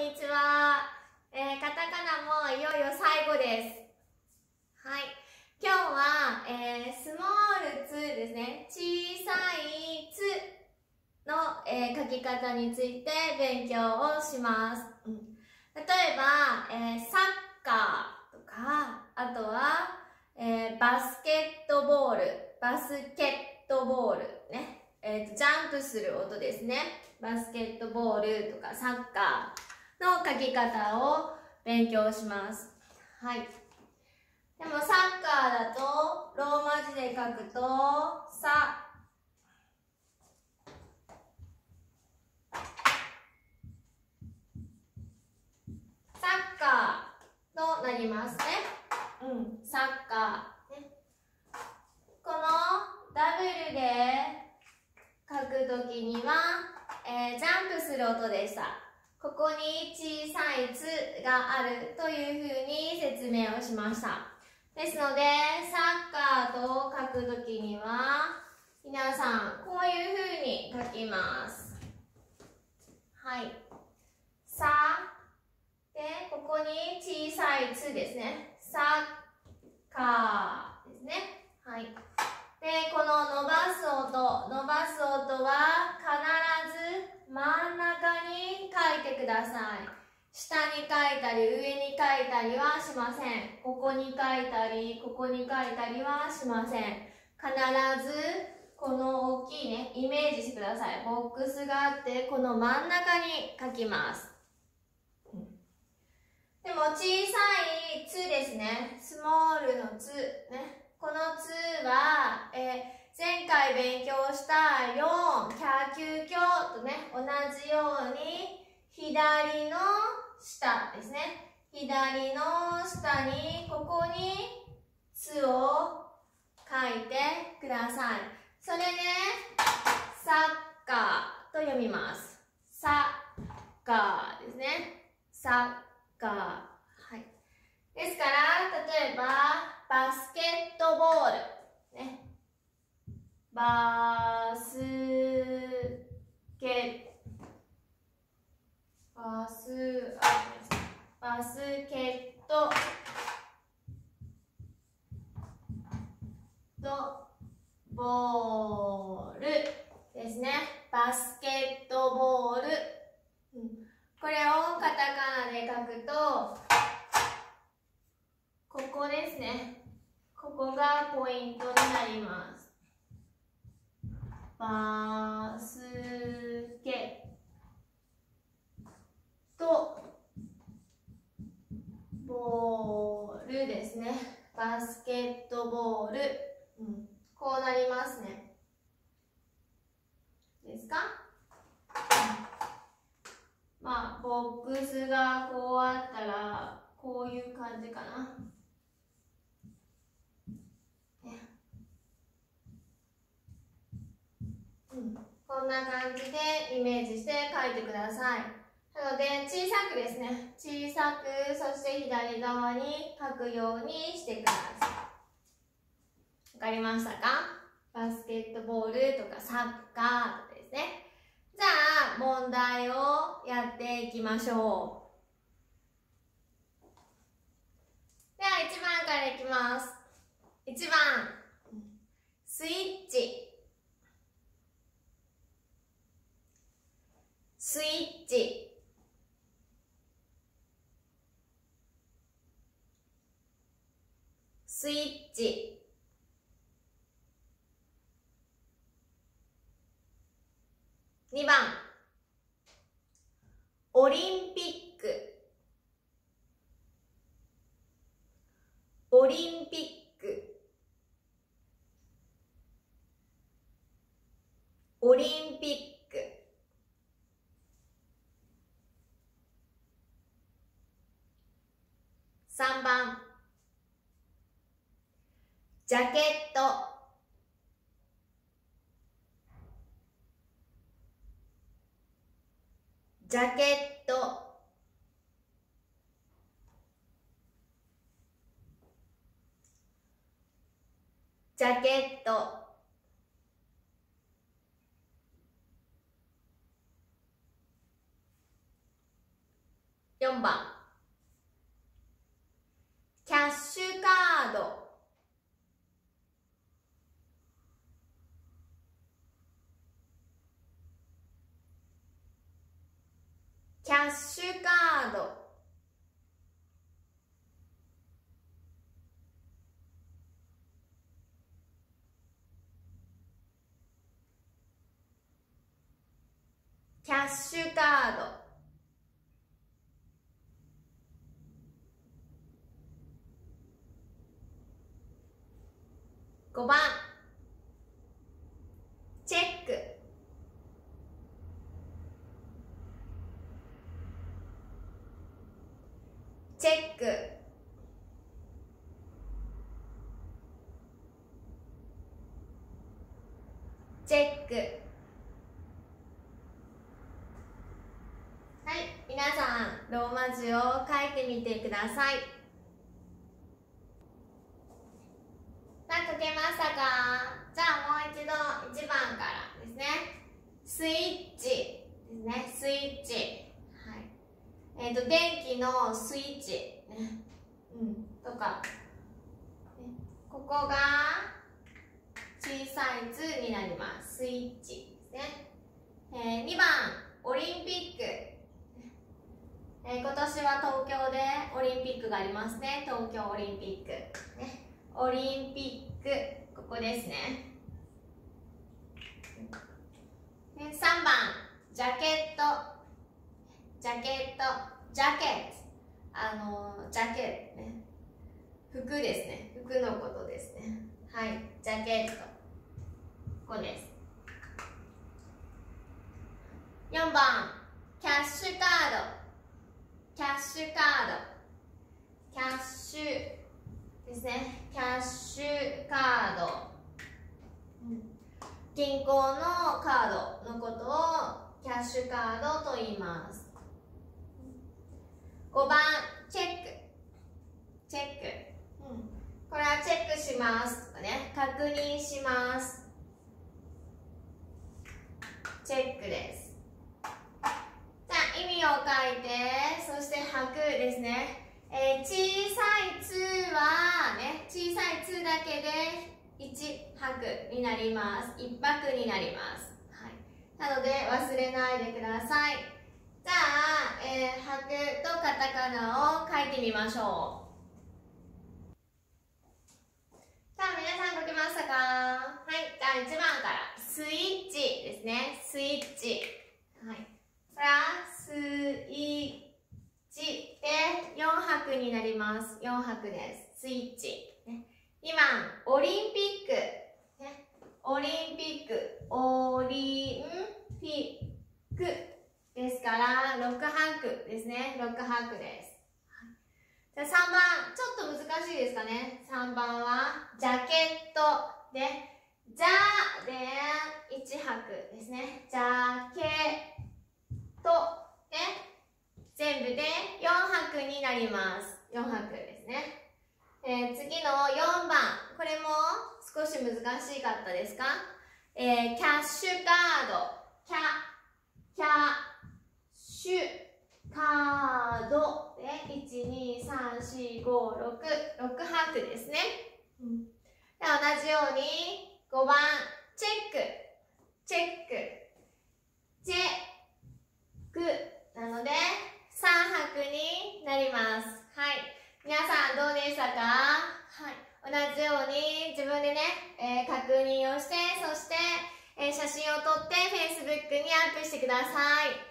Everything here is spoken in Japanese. にちは、カタカナもいよいよ最後です。はい、今日は、スモールツですね、小さい「つ」の、書き方について勉強をします。例えば、サッカーとか、あとは、バスケットボールね、ジャンプする音ですね。バスケットボールとかサッカーの書き方を勉強します。はい、でもサッカーだとローマ字で書くと「さ」サッカーとなりますね。サッカー、ね、このダブルで書くときには、ジャンプする音でした。ここに小さい「つ」があるというふうに説明をしました。ですので、サッカーと書くときには、皆さん、こういうふうに書きます。はい。さ、で、ここに小さい「つ」ですね。サッカーですね。はい。で、この伸ばす音は必ず真ん中に書いてください。下に書いたり上に書いたりはしません。ここに書いたりここに書いたりはしません。必ずこの大きいね、イメージしてください。ボックスがあってこの真ん中に書きます。でも小さい「つ」ですね。スモールの「つ」ね。この「つ」は、前回勉強した「4」「キャキュキョ」とね、同じように左の下ですね、左の下にここに「つ」を書いてください。それで、ね「サッカー」と読みます。サッカーですね。サッカー、はい。ですから、例えばバスケットボール、ね、バスケットボールですね。バスケットボール、これをカタカナで書くと、ここですね。ここがポイントになります。バスケとボールですね。バスケットボール。こうなりますね。ですか？まあ、ボックスがこうあったら、こういう感じかな。こんな感じでイメージして書いてください。なので、小さくですね、小さく、そして左側に書くようにしてください。わかりましたか？バスケットボールとかサッカーとかですね。じゃあ、問題をやっていきましょう。では、1番からいきます。1番、スイッチ。スイッチ、スイッチ、2番、オリンピック、オリンピック、オリンピック、3番、ジャケット、ジャケット、ジャケット、4番キャッシュカード。キャッシュカード。キャッシュカード。5番チェック。チェック。チェック。はい、皆さんローマ字を書いてみてください。書けましたか？じゃあもう一度1番からですね。スイッチですね。スイッチ、はい、電気のスイッチ、ね、とか、ね、ここが小さい「つ」になります。スイッチですね。2番オリンピック、今年は東京でオリンピックがありますね。東京オリンピックね。オリンピック、ここですね。3番ジャケット。ジャケット、ジャケット、ジャケットね、服ですね。服のことですね。はい、ジャケット、ここです。4番キャッシュカード。キャッシュカード、キャッシュですね、キャッシュカード、銀行のカードのことをキャッシュカードと言います。5番チェック。チェック、これはチェックしますとかね、確認します、チェックです。じゃあ意味を書いて、そして履くですね。小さい「つ」はね、小さい「つ」だけで1拍になります。1拍になります。はい、なので忘れないでください。じゃあ「拍」とカタカナを書いてみましょう。さあ皆さん書けましたか？はい、じゃあ1番から「スイッチ」ですね。スイッチ、はい、これは「スイッチ」で4拍になります。4拍です。スイッチ。2番オリンピック、ね、オリンピック、オリンピックですから6拍ですね。6拍です。じゃあ3番ちょっと難しいですかね。3番はジャケットで「じゃ」で1拍ですね。ジャケットで全部で4拍になります。4拍ですね。次の4番。これも少し難しかったですか？キャッシュカード。キャッシュカードで、1、2、3、4、5、6。6拍ですね。で同じように5番、チェック。チェック。チェック。なので、3拍になります。はい。皆さんどうでしたか？はい。同じように自分でね、確認をして、そして、写真を撮って Facebook にアップしてください。